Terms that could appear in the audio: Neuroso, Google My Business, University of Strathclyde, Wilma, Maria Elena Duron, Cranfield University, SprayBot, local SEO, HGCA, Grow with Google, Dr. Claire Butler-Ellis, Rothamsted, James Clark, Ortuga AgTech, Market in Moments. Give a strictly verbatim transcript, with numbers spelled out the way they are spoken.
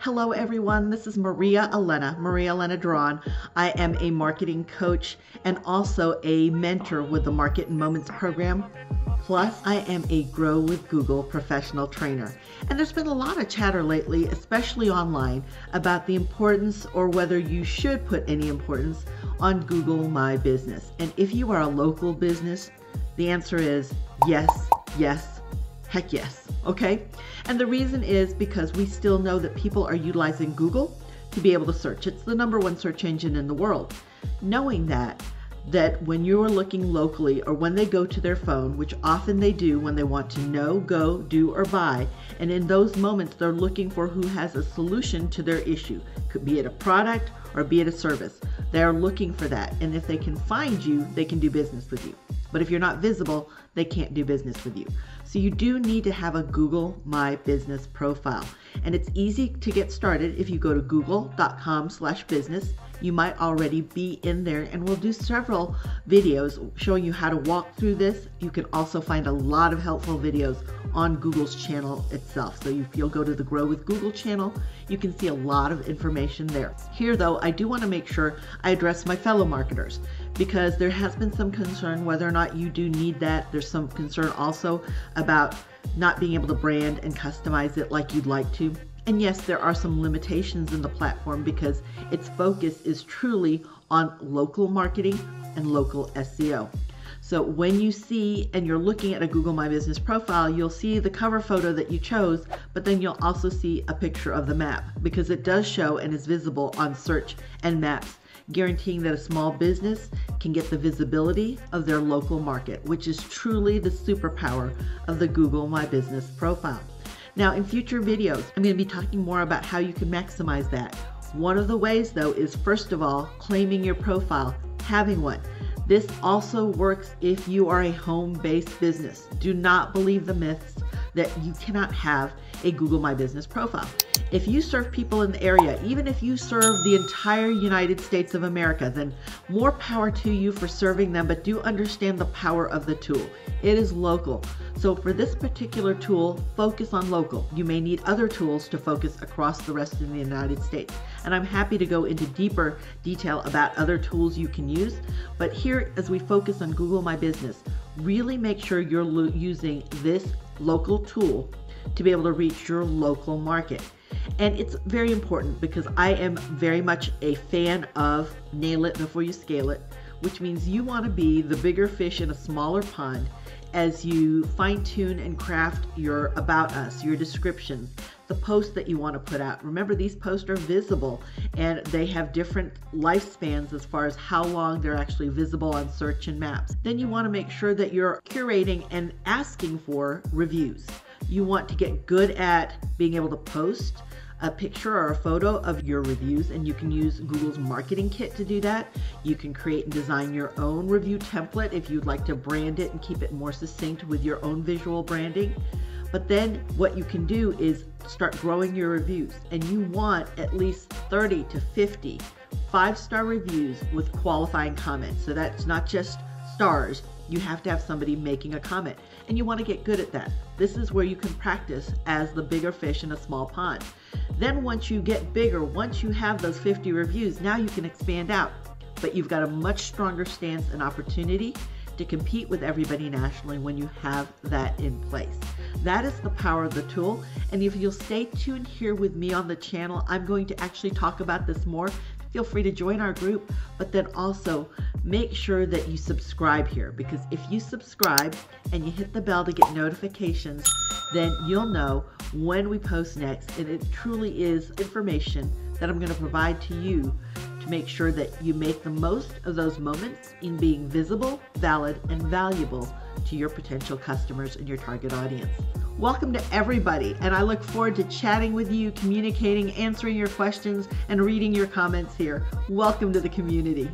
Hello everyone, this is Maria Elena, Maria Elena Duron. I am a marketing coach and also a mentor with the Market in Moments program. Plus, I am a Grow with Google professional trainer. And there's been a lot of chatter lately, especially online, about the importance or whether you should put any importance on Google My Business. And if you are a local business, the answer is yes, yes, heck yes, okay? And the reason is because we still know that people are utilizing Google to be able to search. It's the number one search engine in the world. Knowing that, that when you are looking locally or when they go to their phone, which often they do when they want to know, go, do, or buy, and in those moments they're looking for who has a solution to their issue. Could be it a product or be it a service. They're looking for that. And if they can find you, they can do business with you. But if you're not visible, they can't do business with you. So you do need to have a Google My Business profile. And it's easy to get started if you go to google.com slash business. You might already be in there, and we'll do several videos showing you how to walk through this. You can also find a lot of helpful videos on Google's channel itself. So if you'll go to the Grow with Google channel, you can see a lot of information there. Here though, I do want to make sure I address my fellow marketers, because there has been some concern whether or not you do need that. There's some concern also about not being able to brand and customize it like you'd like to. And yes, there are some limitations in the platform because its focus is truly on local marketing and local S E O. So when you see and you're looking at a Google My Business profile, you'll see the cover photo that you chose, but then you'll also see a picture of the map, because it does show and is visible on search and maps, guaranteeing that a small business can get the visibility of their local market, which is truly the superpower of the Google My Business profile. Now, in future videos, I'm going to be talking more about how you can maximize that. One of the ways though is, first of all, claiming your profile, having one. This also works if you are a home-based business. Do not believe the myths that you cannot have a Google My Business profile. If you serve people in the area, even if you serve the entire United States of America, then more power to you for serving them, but do understand the power of the tool. It is local. So for this particular tool, focus on local. You may need other tools to focus across the rest of the United States. And I'm happy to go into deeper detail about other tools you can use. But here, as we focus on Google My Business, really make sure you're using this local tool to be able to reach your local market. And it's very important, because I am very much a fan of nail it before you scale it, which means you want to be the bigger fish in a smaller pond as you fine tune and craft your about us, your descriptions, the posts that you want to put out. Remember, these posts are visible and they have different lifespans as far as how long they're actually visible on search and maps. Then you want to make sure that you're curating and asking for reviews. You want to get good at being able to post a picture or a photo of your reviews, and you can use Google's marketing kit to do that. You can create and design your own review template if you'd like to brand it and keep it more succinct with your own visual branding. But then what you can do is start growing your reviews, and you want at least thirty to fifty five-star reviews with qualifying comments. So that's not just stars. You have to have somebody making a comment, and you want to get good at that. This is where you can practice as the bigger fish in a small pond. Then once you get bigger, once you have those fifty reviews, now you can expand out, but you've got a much stronger stance and opportunity to compete with everybody nationally when you have that in place. That is the power of the tool. And if you'll stay tuned here with me on the channel, I'm going to actually talk about this more. Feel free to join our group, but then also make sure that you subscribe here, because if you subscribe and you hit the bell to get notifications, then you'll know when we post next. And it truly is information that I'm going to provide to you to make sure that you make the most of those moments in being visible, valid, and valuable to your potential customers and your target audience. Welcome to everybody, and I look forward to chatting with you, communicating, answering your questions, and reading your comments here. Welcome to the community.